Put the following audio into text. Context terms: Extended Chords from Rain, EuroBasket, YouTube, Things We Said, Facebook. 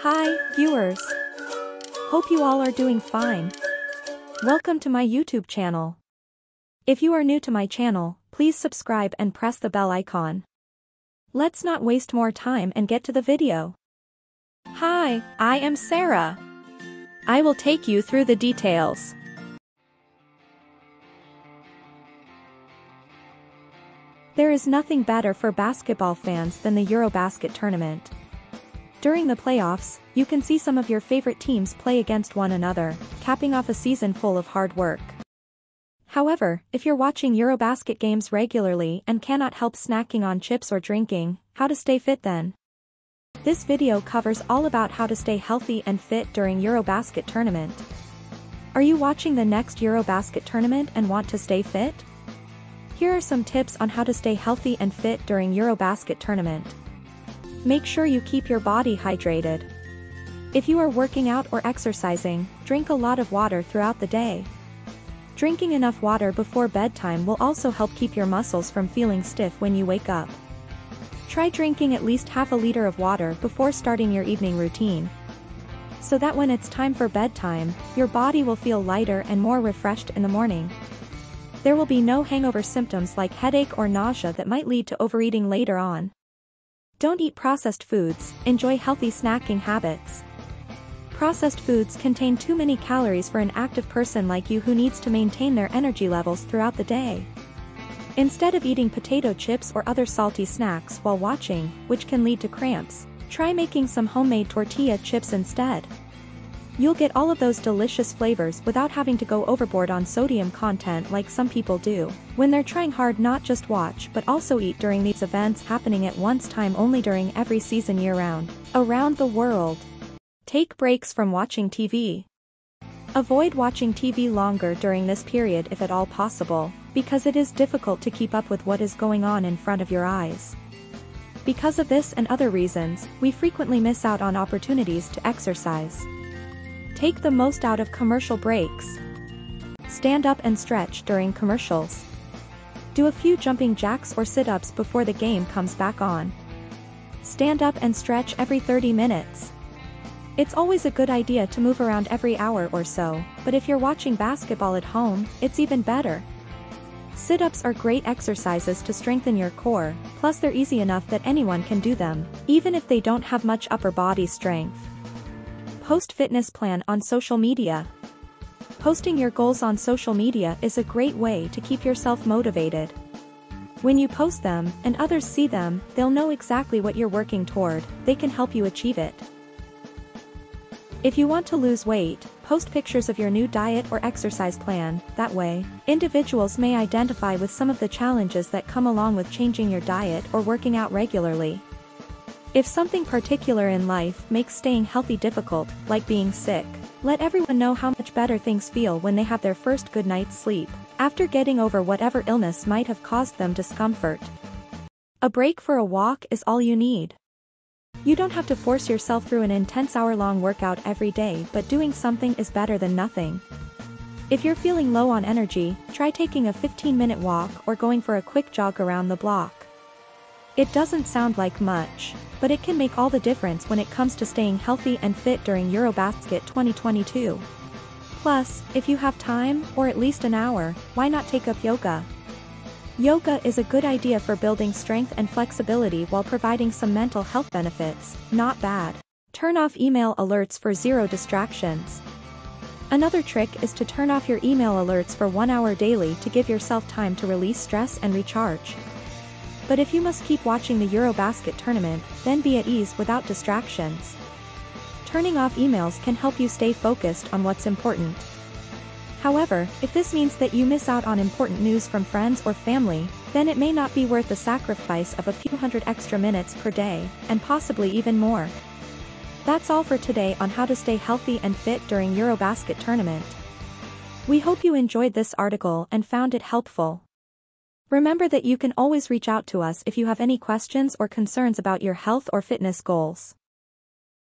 Hi, viewers! Hope you all are doing fine. Welcome to my YouTube channel. If you are new to my channel, please subscribe and press the bell icon. Let's not waste more time and get to the video. Hi, I am Sarah. I will take you through the details. There is nothing better for basketball fans than the EuroBasket tournament. During the playoffs, you can see some of your favorite teams play against one another, capping off a season full of hard work. However, if you're watching EuroBasket games regularly and cannot help snacking on chips or drinking, how to stay fit then? This video covers all about how to stay healthy and fit during EuroBasket tournament. Are you watching the next EuroBasket tournament and want to stay fit? Here are some tips on how to stay healthy and fit during EuroBasket tournament. Make sure you keep your body hydrated. If you are working out or exercising, drink a lot of water throughout the day. Drinking enough water before bedtime will also help keep your muscles from feeling stiff when you wake up. Try drinking at least half a liter of water before starting your evening routine, so that when it's time for bedtime, your body will feel lighter and more refreshed in the morning. There will be no hangover symptoms like headache or nausea that might lead to overeating later on. Don't eat processed foods, enjoy healthy snacking habits. Processed foods contain too many calories for an active person like you who needs to maintain their energy levels throughout the day. Instead of eating potato chips or other salty snacks while watching, which can lead to cramps, try making some homemade tortilla chips instead. You'll get all of those delicious flavors without having to go overboard on sodium content like some people do, when they're trying hard not just watch but also eat during these events happening at once time only during every season year-round, around the world. Take breaks from watching TV. Avoid watching TV longer during this period if at all possible, because it is difficult to keep up with what is going on in front of your eyes. Because of this and other reasons, we frequently miss out on opportunities to exercise. Take the most out of commercial breaks. Stand up and stretch during commercials. Do a few jumping jacks or sit-ups before the game comes back on. Stand up and stretch every 30 minutes. It's always a good idea to move around every hour or so, but if you're watching basketball at home, it's even better. Sit-ups are great exercises to strengthen your core, plus they're easy enough that anyone can do them, even if they don't have much upper body strength. Post fitness plan on social media. Posting your goals on social media is a great way to keep yourself motivated. When you post them, and others see them, they'll know exactly what you're working toward, they can help you achieve it. If you want to lose weight, post pictures of your new diet or exercise plan, that way, individuals may identify with some of the challenges that come along with changing your diet or working out regularly. If something particular in life makes staying healthy difficult, like being sick, let everyone know how much better things feel when they have their first good night's sleep, after getting over whatever illness might have caused them discomfort. A break for a walk is all you need. You don't have to force yourself through an intense hour-long workout every day, but doing something is better than nothing. If you're feeling low on energy, try taking a 15-minute walk or going for a quick jog around the block. It doesn't sound like much, but it can make all the difference when it comes to staying healthy and fit during EuroBasket 2022. Plus, if you have time, or at least an hour, why not take up yoga? Yoga is a good idea for building strength and flexibility while providing some mental health benefits, not bad. Turn off email alerts for zero distractions. Another trick is to turn off your email alerts for 1 hour daily to give yourself time to release stress and recharge. But if you must keep watching the EuroBasket tournament, then be at ease without distractions. Turning off emails can help you stay focused on what's important. However, if this means that you miss out on important news from friends or family, then it may not be worth the sacrifice of a few hundred extra minutes per day, and possibly even more. That's all for today on how to stay healthy and fit during EuroBasket tournament. We hope you enjoyed this article and found it helpful. Remember that you can always reach out to us if you have any questions or concerns about your health or fitness goals.